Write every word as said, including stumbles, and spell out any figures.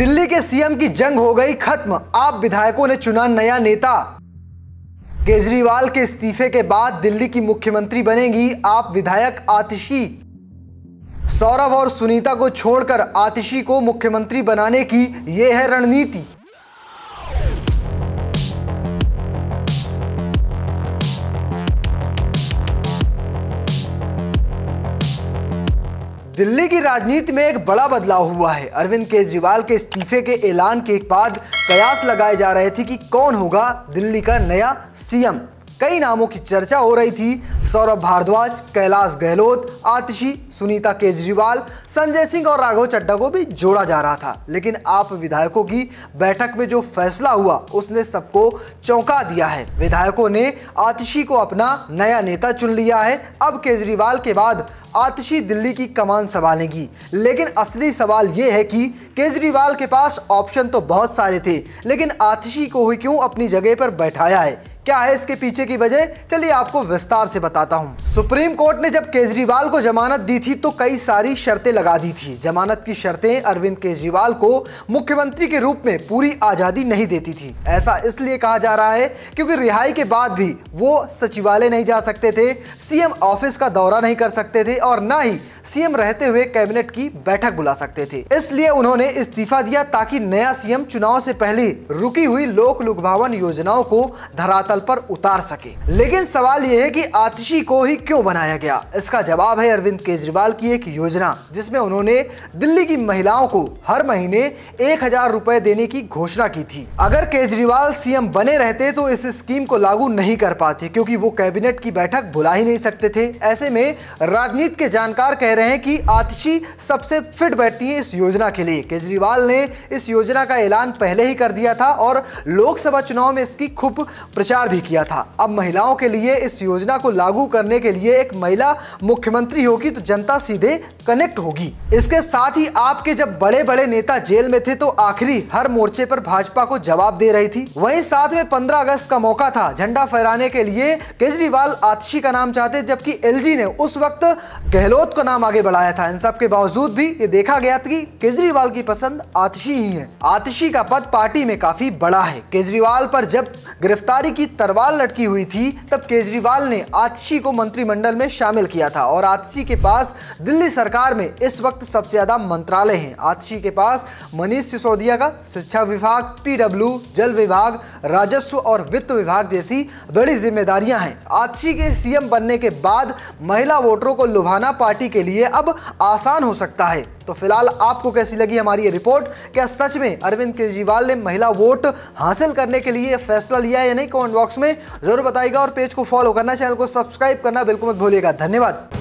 दिल्ली के सीएम की जंग हो गई खत्म, आप विधायकों ने चुना नया नेता। केजरीवाल के इस्तीफे के बाद दिल्ली की मुख्यमंत्री बनेंगी आप विधायक आतिशी। सौरभ और सुनीता को छोड़कर आतिशी को मुख्यमंत्री बनाने की ये है रणनीति। दिल्ली की राजनीति में एक बड़ा बदलाव हुआ है। अरविंद केजरीवाल के इस्तीफे के ऐलान के बाद कयास लगाए जा रहे थे कि कौन होगा दिल्ली का नया सीएम। कई नामों की चर्चा हो रही थी। सौरभ भारद्वाज, कैलाश गहलोत, आतिशी, सुनीता केजरीवाल, संजय सिंह और राघव चड्डा को भी जोड़ा जा रहा था। लेकिन आप विधायकों की बैठक में जो फैसला हुआ उसने सबको चौंका दिया है। विधायकों ने आतिशी को अपना नया नेता चुन लिया है। अब केजरीवाल के बाद आतिशी दिल्ली की कमान संभालेगी। लेकिन असली सवाल ये है कि केजरीवाल के पास ऑप्शन तो बहुत सारे थे, लेकिन आतिशी को ही क्यों अपनी जगह पर बैठाया है? क्या है इसके पीछे की वजह? चलिए आपको विस्तार से बताता हूं। सुप्रीम कोर्ट ने जब केजरीवाल को जमानत दी थी तो कई सारी शर्तें लगा दी थी। जमानत की शर्तें अरविंद केजरीवाल को मुख्यमंत्री के रूप में पूरी आज़ादी नहीं देती थी। ऐसा इसलिए कहा जा रहा है क्योंकि रिहाई के बाद भी वो सचिवालय नहीं जा सकते थे, सीएम ऑफिस का दौरा नहीं कर सकते थे और ना ही सीएम रहते हुए कैबिनेट की बैठक बुला सकते थे। इसलिए उन्होंने इस्तीफा दिया ताकि नया सीएम चुनाव से पहले रुकी हुई लोक लुभावन योजनाओं को धरातल पर उतार सके। लेकिन सवाल यह है कि आतिशी को ही क्यों बनाया गया? इसका जवाब है अरविंद केजरीवाल की एक योजना, जिसमें उन्होंने दिल्ली की महिलाओं को हर महीने एक हजार रुपए देने की घोषणा की थी। अगर केजरीवाल सीएम बने रहते तो इस स्कीम को लागू नहीं कर पाते, क्योंकि वो कैबिनेट की बैठक बुला ही नहीं सकते थे। ऐसे में राजनीति के जानकार कह रहे हैं कि आतिशी सबसे फिट बैठती है इस योजना के लिए। केजरीवाल ने इस योजना का ऐलान पहले ही कर दिया था और लोकसभा चुनाव में इसकी खूब प्रचार भी किया था। अब महिलाओं के लिए इस योजना को लागू करने के लिए एक महिला मुख्यमंत्री होगी तो जनता सीधे कनेक्ट होगी। इसके साथ ही आपके जब बड़े बड़े नेता जेल में थे तो आखिरी हर मोर्चे पर भाजपा को जवाब दे रही थी। वहीं साथ में पंद्रह अगस्त का मौका था। झंडा फहराने के लिए केजरीवाल आतिशी का नाम चाहते, जबकि एलजी ने उस वक्त गहलोत का नाम आगे बढ़ाया था। इन सब के बावजूद भी ये देखा गया था कि केजरीवाल की पसंद आतिशी ही है। आतिशी का पद पार्टी में काफी बड़ा है। केजरीवाल पर जब गिरफ्तारी की तरवाल लटकी हुई थी तब केजरीवाल ने आतिशी को मंत्रिमंडल में शामिल किया था और आतिशी के पास दिल्ली सरकार में इस वक्त सबसे ज्यादा मंत्रालय हैं। आतिशी के पास मनीष सिसोदिया का शिक्षा विभाग, पीडब्ल्यू, जल विभाग, राजस्व और वित्त विभाग जैसी बड़ी जिम्मेदारियां हैं। आतिशी के सीएम बनने के बाद महिला वोटरों को लुभाना पार्टी के लिए अब आसान हो सकता है। तो फिलहाल आपको कैसी लगी हमारी ये रिपोर्ट? क्या सच में अरविंद केजरीवाल ने महिला वोट हासिल करने के लिए फैसला लिया है या नहीं? कमेंट बॉक्स में जरूर बताइएगा और पेज को फॉलो करना, चैनल को सब्सक्राइब करना बिल्कुल मत भूलिएगा। धन्यवाद।